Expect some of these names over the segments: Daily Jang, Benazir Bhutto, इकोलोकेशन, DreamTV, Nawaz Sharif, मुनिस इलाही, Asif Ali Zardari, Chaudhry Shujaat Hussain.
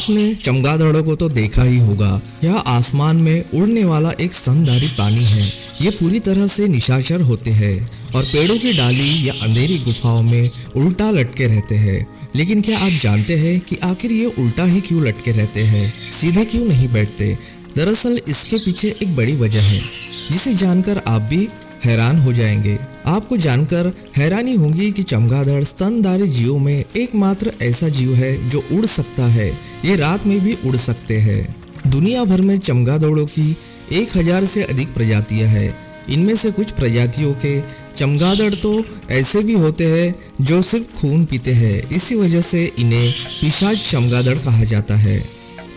आपने चमगादड़ों को तो देखा ही होगा। यह आसमान में उड़ने वाला एक स्तनधारी प्राणी है। ये पूरी तरह से निशाचर होते हैं और पेड़ों की डाली या अंधेरी गुफाओं में उल्टा लटके रहते हैं। लेकिन क्या आप जानते हैं कि आखिर ये उल्टा ही क्यों लटके रहते हैं, सीधे क्यों नहीं बैठते? दरअसल इसके पीछे एक बड़ी वजह है जिसे जानकर आप भी हैरान हो जाएंगे। आपको जानकर हैरानी होगी कि चमगादड़ स्तनधारी जीवों में एकमात्र ऐसा जीव है जो उड़ सकता है। ये रात में भी उड़ सकते हैं। दुनिया भर में चमगादड़ों की 1000 से अधिक प्रजातियां हैं। इनमें से कुछ प्रजातियों के चमगादड़ तो ऐसे भी होते हैं जो सिर्फ खून पीते हैं। इसी वजह से इन्हें पिशाच चमगादड़ कहा जाता है।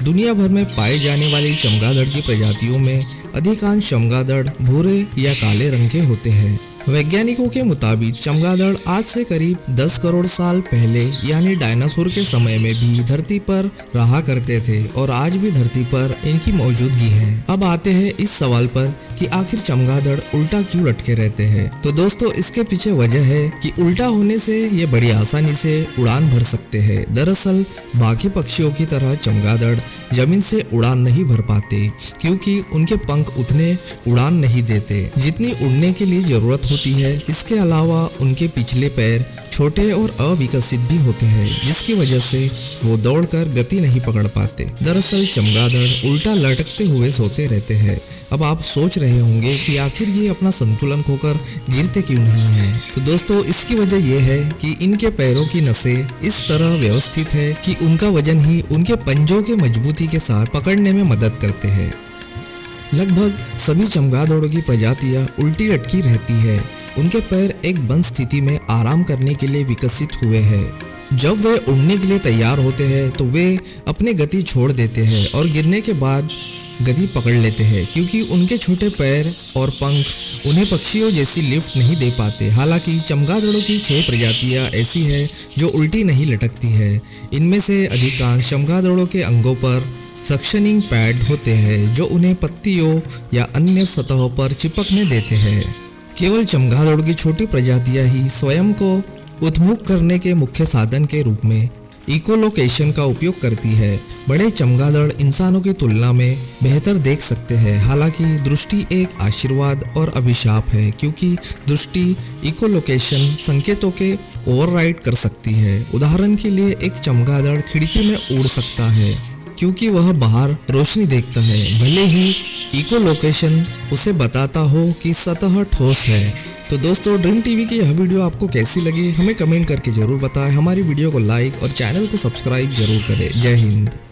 दुनिया भर में पाए जाने वाली चमगादड़ की प्रजातियों में अधिकांश चमगादड़ भूरे या काले रंग के होते हैं। वैज्ञानिकों के मुताबिक चमगादड़ आज से करीब 10 करोड़ साल पहले यानी डायनासोर के समय में भी धरती पर रहा करते थे और आज भी धरती पर इनकी मौजूदगी है। अब आते हैं इस सवाल पर कि आखिर चमगादड़ उल्टा क्यों लटके रहते हैं। तो दोस्तों, इसके पीछे वजह है कि उल्टा होने से ये बड़ी आसानी से उड़ान भर सकते हैं। दरअसल बाकी पक्षियों की तरह चमगादड़ जमीन से उड़ान नहीं भर पाते क्योंकि उनके पंख उतने उड़ान नहीं देते जितनी उड़ने के लिए जरूरत होती है। इसके अलावा उनके पिछले पैर छोटे और अविकसित भी होते हैं जिसकी वजह से वो दौड़कर गति नहीं पकड़ पाते। दरअसल चमगादड़ उल्टा लटकते हुए सोते रहते हैं। अब आप सोच रहे होंगे कि आखिर ये अपना संतुलन खोकर गिरते क्यों नहीं हैं? तो दोस्तों, इसकी वजह यह है कि इनके पैरों की नसें इस तरह व्यवस्थित है कि उनका वजन ही उनके पंजों के मजबूती के साथ पकड़ने में मदद करते हैं। लगभग सभी चमगादड़ों की प्रजातियां उल्टी लटकी रहती है। उनके पैर एक बंद स्थिति में आराम करने के लिए विकसित हुए हैं। जब वे उड़ने के लिए तैयार होते हैं तो वे अपने गति छोड़ देते हैं और गिरने के बाद गति पकड़ लेते हैं क्योंकि उनके छोटे पैर और पंख उन्हें पक्षियों जैसी लिफ्ट नहीं दे पाते। हालांकि चमगादड़ों की 6 प्रजातियां ऐसी है जो उल्टी नहीं लटकती है। इनमें से अधिकांश चमगादड़ों के अंगों पर सक्शनिंग पैड होते हैं जो उन्हें पत्तियों या अन्य सतहों पर चिपकने देते हैं। केवल चमगादड़ की छोटी प्रजातियां ही स्वयं को उद्मुख करने के मुख्य साधन के रूप में इकोलोकेशन का उपयोग करती है। बड़े चमगादड़ इंसानों की तुलना में बेहतर देख सकते हैं। हालांकि दृष्टि एक आशीर्वाद और अभिशाप है क्योंकि दृष्टि इकोलोकेशन संकेतों के ओवरराइड कर सकती है। उदाहरण के लिए एक चमगादड़ खिड़की में उड़ सकता है क्योंकि वह बाहर रोशनी देखता है, भले ही इकोलोकेशन उसे बताता हो कि सतह ठोस है। तो दोस्तों, ड्रीम टीवी की यह वीडियो आपको कैसी लगी हमें कमेंट करके जरूर बताएं। हमारी वीडियो को लाइक और चैनल को सब्सक्राइब जरूर करें। जय हिंद।